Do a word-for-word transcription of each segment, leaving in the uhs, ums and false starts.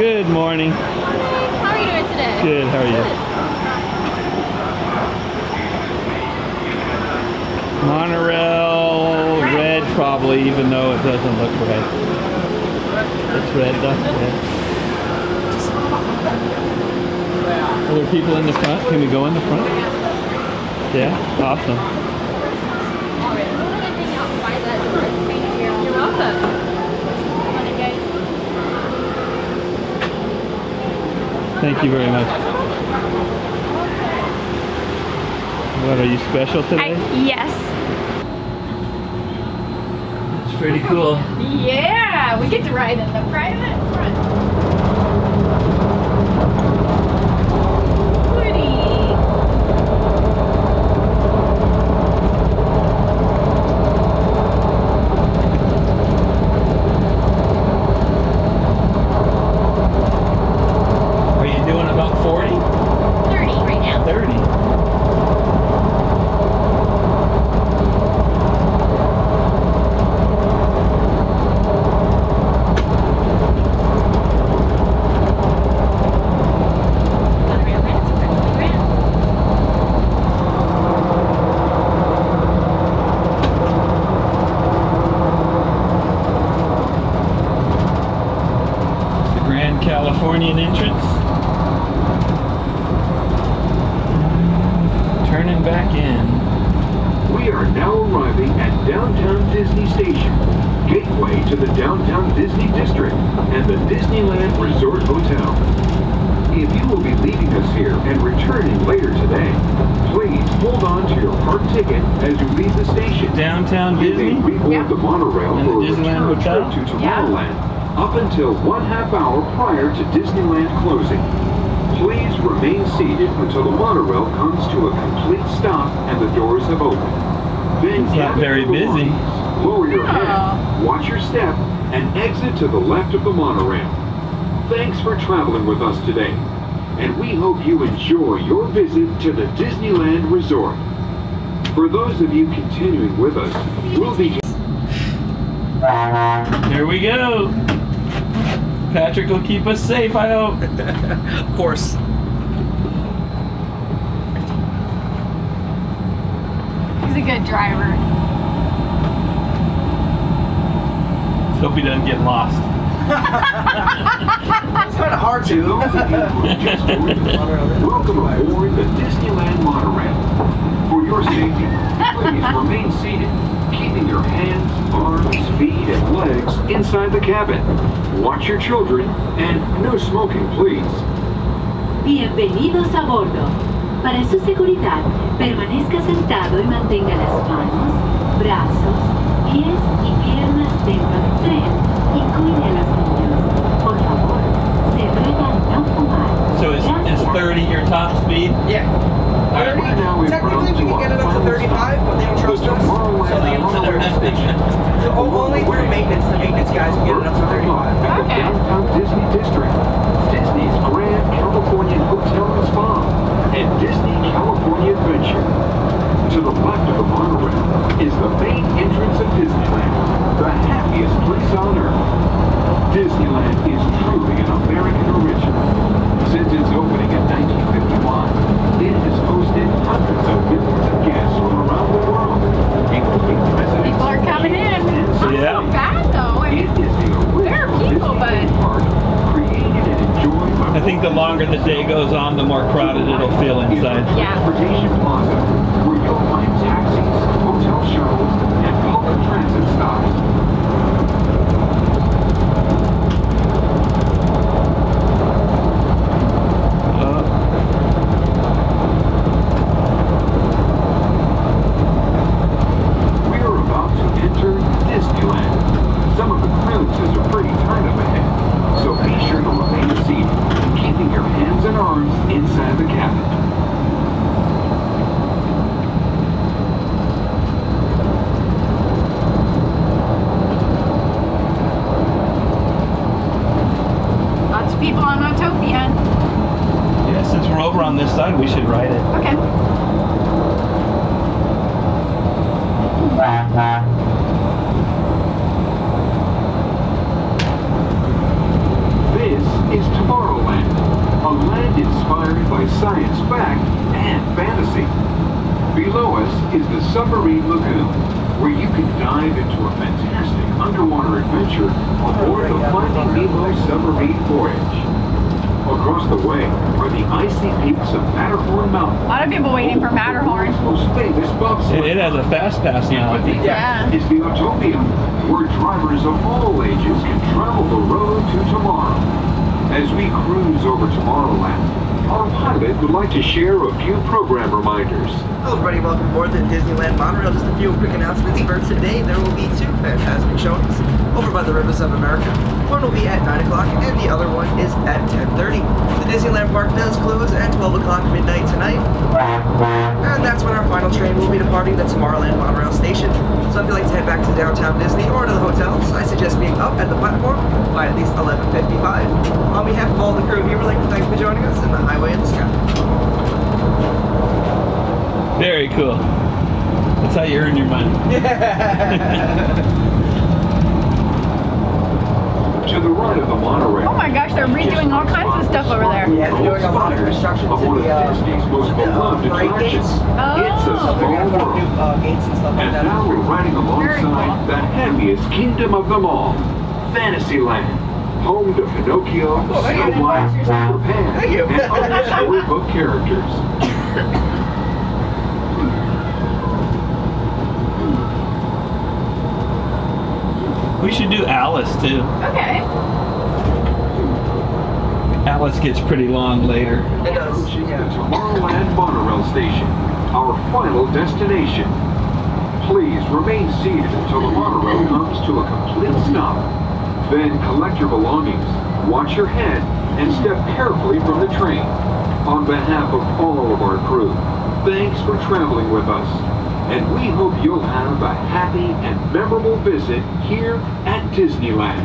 Good morning. How are you doing today? Good, how are you? Good. Monorail, red probably, even though it doesn't look red. It's red, though. Are there people in the front? Can we go in the front? Yeah, awesome. You're welcome. Thank you very much. What, are you special today? I, yes. It's pretty cool. Yeah, we get to ride in the private front. Californian entrance. Turning back in. We are now arriving at Downtown Disney Station, gateway to the Downtown Disney District and the Disneyland Resort Hotel. If you will be leaving us here and returning later today, please hold on to your park ticket as you leave the station. Downtown Disney? You may reboard yeah. the monorail and for the a Disneyland return Hotel? Trip to Tomorrowland. Yeah. Up until one half hour prior to Disneyland closing. Please remain seated until the monorail comes to a complete stop and the doors have opened. Then it's not very busy. Lines, lower your head, watch your step, and exit to the left of the monorail. Thanks for traveling with us today, and we hope you enjoy your visit to the Disneyland Resort. For those of you continuing with us, we'll be... Here we go! Patrick will keep us safe, I hope. Of course. He's a good driver. Let's hope he doesn't get lost. It's kind of hard to. Welcome aboard the Disneyland Monorail. For your safety, please remain seated, keeping your hands, arms, feet, and legs inside the cabin. Watch your children, and no smoking, please. Bienvenidos a bordo. Para su seguridad, permanezca sentado y mantenga las manos, brazos, pies y piernas dentro del tren. Y cuide a los niños. Por favor, se ruega no fumar. So is, is thirty your top speed? Yeah. Right, we, now technically, we can get it up to thirty-five, but they don't trust us. So they don't send their destination. So only through maintenance, the maintenance guys can get it up to thirty-five. Okay. Downtown Disney District, Disney's Grand Californian Hotel and Spa, and Disney California Adventure. To the left of the monorail is the main entrance of Disneyland, the happiest place on earth. Disneyland is truly an American original. Since its opening in nineteen fifty-one, it has hosted hundreds of millions of guests from around the world, including presidents. People are coming in. It's not yeah. so bad, though. I mean, it is the original there are people, but park, created and enjoyed by I think the longer the day goes on, the more crowded it'll feel inside. Yeah. Transportation plaza, where you'll find taxis, hotel shuttles, and public transit stops. We should ride it. Okay. This is is the Submarine Lagoon, where you can dive into a fantastic underwater adventure aboard the Finding Nemo Submarine Voyage. Across the way are the icy peaks of Matterhorn Mountain. A lot of people waiting for Matterhorn. It, it has a fast pass now. And beneath that is the Autopia, where drivers of all ages can travel the road to tomorrow. As we cruise over Tomorrowland, our pilot would like to share a few program reminders. Hello everybody, welcome aboard the Disneyland Monorail. Just a few quick announcements for today. There will be two fantastic showings over by the Rivers of America. One will be at nine o'clock and the other one is at ten thirty. The Disneyland Park does close at twelve o'clock midnight tonight. And that's when our final train will be departing the Tomorrowland Monorail station. So if you'd like to head back to Downtown Disney or to the hotels, I suggest being up at the platform by at least eleven fifty-five. On behalf of all the crew here, we'd like to thank you for joining us in the highway. In the sky. Very cool. That's how you earn your money. Yeah. To the right of the monorail. Oh my gosh, they're redoing all kinds of stuff over there. Yeah, they're doing a lot of construction to the, uh, Disney's most beloved attractions. Oh. It's a small world. New, uh, gates and stuff like that. And now we're riding alongside the happiest kingdom of them all, Fantasyland. Home to Pinocchio, oh, Snowblast, Pan, and other storybook characters. We should do Alice too. Okay. Alice gets pretty long later. It does. Yeah. The Tomorrowland Monorail Station, our final destination. Please remain seated until the monorail comes to a complete stop. Then collect your belongings, watch your head, and step carefully from the train. On behalf of all of our crew, thanks for traveling with us, and we hope you'll have a happy and memorable visit here at Disneyland.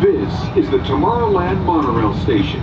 This is the Tomorrowland Monorail Station.